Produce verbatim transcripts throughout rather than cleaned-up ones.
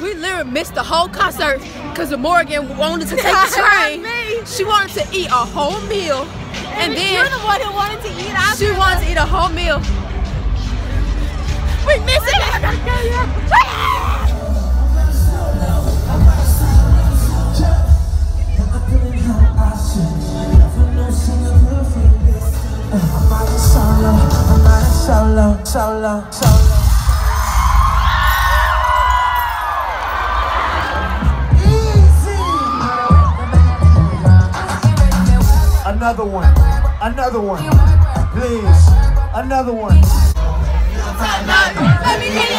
We literally missed the whole concert because Morgan wanted to take the train. She wanted to eat a whole meal. And, and then you're the one who wanted to eat. I she wanted to eat a whole meal. We missed it. Solo, solo, solo. Easy. Another one, another one, please, another one. Let me get it.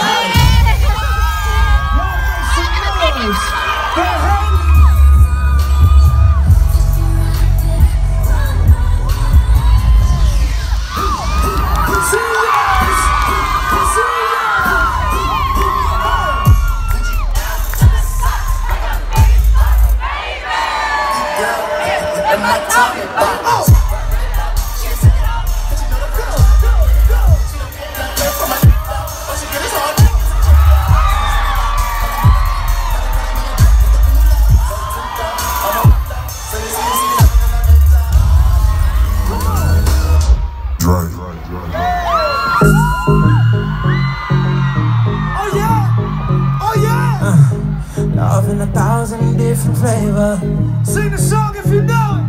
In a thousand different flavors. Sing the song if you know it.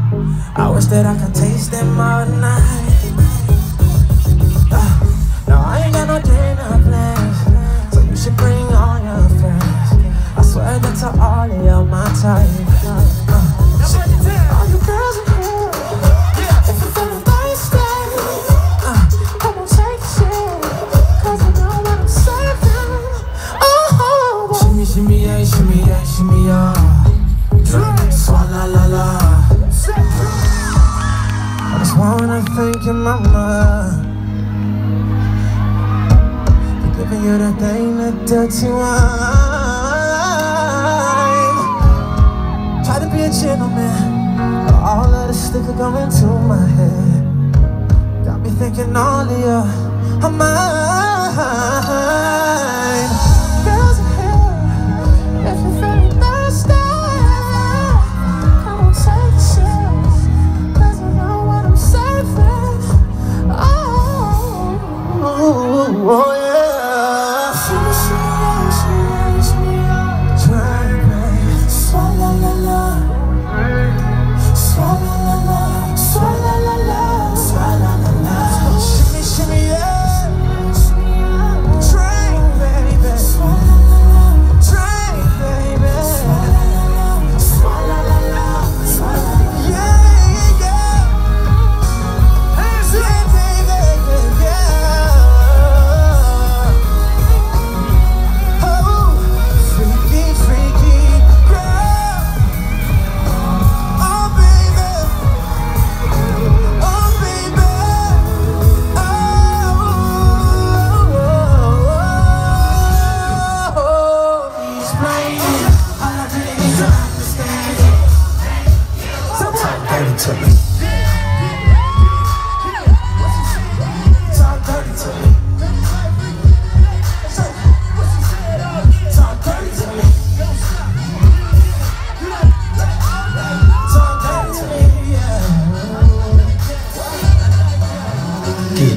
I wish that I could taste them all night. Uh, no, I ain't got no dinner plans, so you should bring all your friends. I swear that to all of y'all my type. Uh, shit, all you girls in here, if you feel like staying, uh, I won't take shit, cause I know what I'm saying. Oh, oh, shimmy, shimmy, yeah, shimmy. Shimmy ya, swalla la la. I just wanna thank your mama for giving you the thing that dirty wine. Try to be a gentleman, but all of the sticker going to my head got me thinking all of you are mine.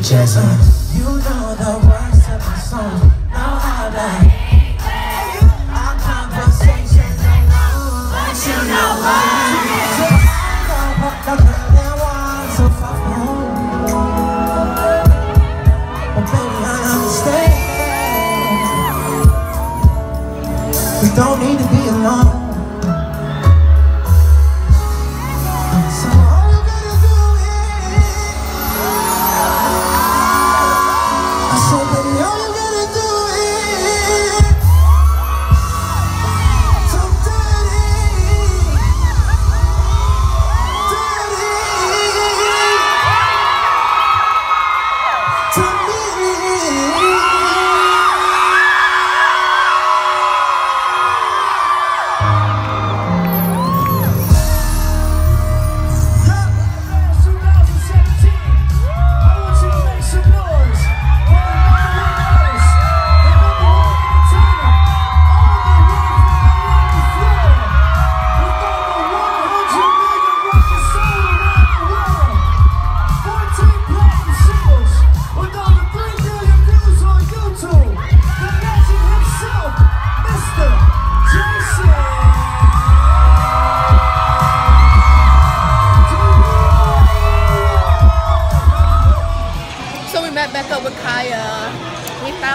Jazz on. You know the words of my song. Know how to hate me. Our conversations ain't long, but you know why. You know what the girl that wants to fuck me. But baby, I understand. We don't need to be alone. So all you gotta do is.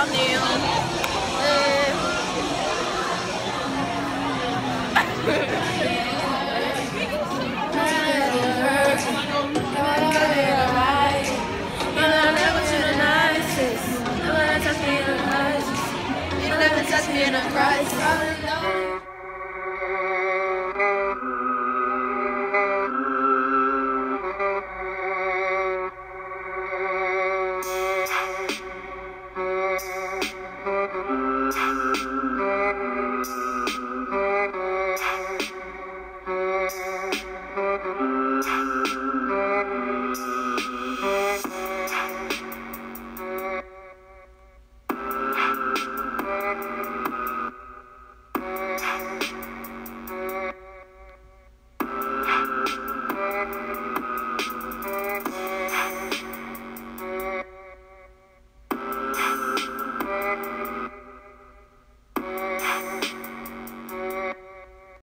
down there. You never touch me in a crisis. Thank you.